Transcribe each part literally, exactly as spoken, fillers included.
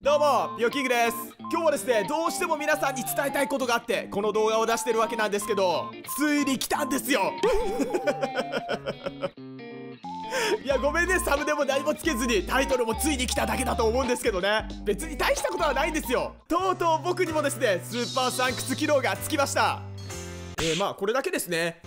どうも、ピヨキングです。今日はですね、どうしても皆さんに伝えたいことがあってこの動画を出してるわけなんですけど、ついに来たんですよいや、ごめんね、サムネも何もつけずにタイトルもついに来ただけだと思うんですけどね、別に大したことはないんですよ。とうとう僕にもですね、スーパーサンクス機能がつきました。えー、まあこれだけですね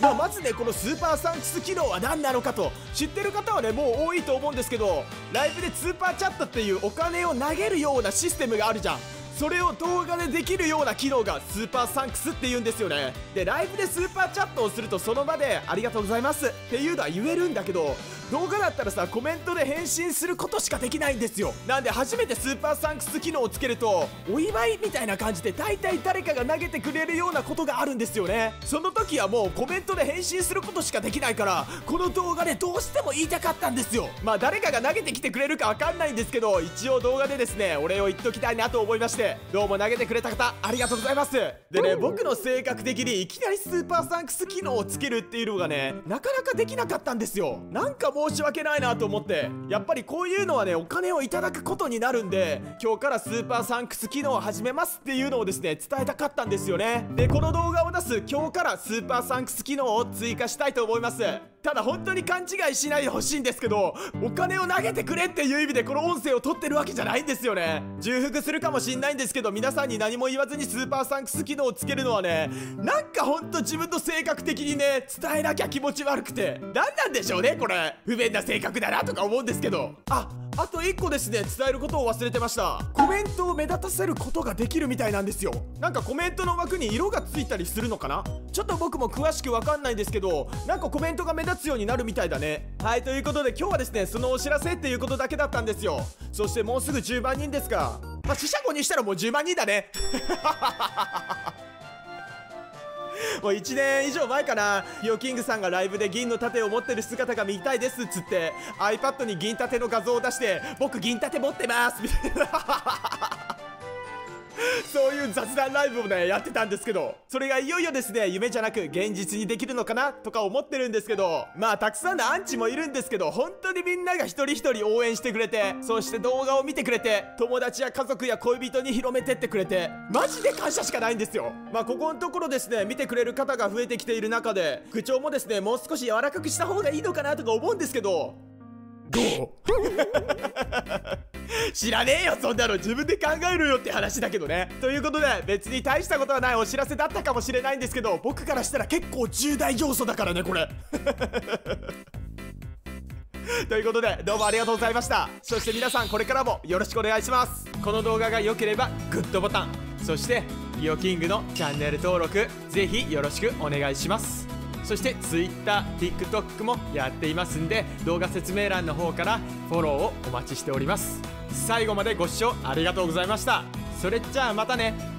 まあまずね、このスーパーサンクス機能は何なのかと知ってる方はね、もう多いと思うんですけど、ライブでスーパーチャットっていうお金を投げるようなシステムがあるじゃん。それを動画でできるような機能がスーパーサンクスっていうんですよね。で、ライブでスーパーチャットをするとその場でありがとうございますっていうのは言えるんだけど、動画だったらさ、コメントで返信することしかできないんですよ。なんで初めてスーパーサンクス機能をつけると、お祝いみたいな感じで大体誰かが投げてくれるようなことがあるんですよね。その時はもうコメントで返信することしかできないから、この動画でどうしても言いたかったんですよ。まあ誰かが投げてきてくれるかわかんないんですけど、一応動画でですね、お礼を言っときたいなと思いまして、どうも投げてくれた方ありがとうございます。でね、僕の性格的にいきなりスーパーサンクス機能をつけるっていうのがね、なかなかできなかったんですよ。なんか申し訳ないなと思って、やっぱりこういうのはね、お金をいただくことになるんで、今日からスーパーサンクス機能を始めますっていうのをですね、伝えたかったんですよね。で、この動画を出す今日からスーパーサンクス機能を追加したいと思います。ただ本当に勘違いしないでほしいんですけど、お金を投げてくれっていう意味でこの音声を撮ってるわけじゃないんですよね。重複するかもしんないんですけど、皆さんに何も言わずにスーパーサンクス機能をつけるのはね、なんかほんと自分の性格的にね、伝えなきゃ気持ち悪くて、何なんでしょうねこれ、不便な性格だなとか思うんですけど。ああといっこですね、伝えることを忘れてました。コメントを目立たせることができるみたいなんですよ。なんかコメントの枠に色がついたりするのかな、ちょっと僕も詳しくわかんないんですけど、なんかコメントが目立つようになるみたいだね。はい、ということで今日はですね、そのお知らせっていうことだけだったんですよ。そしてもうすぐじゅうまんにんですか。まあ、四捨五入したらもうじゅうまんにんだねもういちねん以上前かな、ピヨキングさんがライブで銀の盾を持ってる姿が見たいですっつって iPad に銀盾の画像を出して、僕銀盾持ってますみたいなそういう雑談ライブをね、やってたんですけど、それがいよいよですね、夢じゃなく現実にできるのかなとか思ってるんですけど、まあたくさんのアンチもいるんですけど、本当にみんなが一人一人応援してくれて、そして動画を見てくれて、友達や家族や恋人に広めてってくれて、マジで感謝しかないんですよ。まあここのところですね、見てくれる方が増えてきている中で、口調もですね、もう少し柔らかくした方がいいのかなとか思うんですけど、どう知らねえよそんなの、自分で考えるよって話だけどね。ということで別に大したことはないお知らせだったかもしれないんですけど、僕からしたら結構重大要素だからねこれということでどうもありがとうございました。そして皆さんこれからもよろしくお願いします。この動画が良ければグッドボタン、そしてピヨキングのチャンネル登録ぜひよろしくお願いします。そして Twitter、TikTok もやっていますんで、動画説明欄の方からフォローをお待ちしております。最後までご視聴ありがとうございました。それじゃあまたね。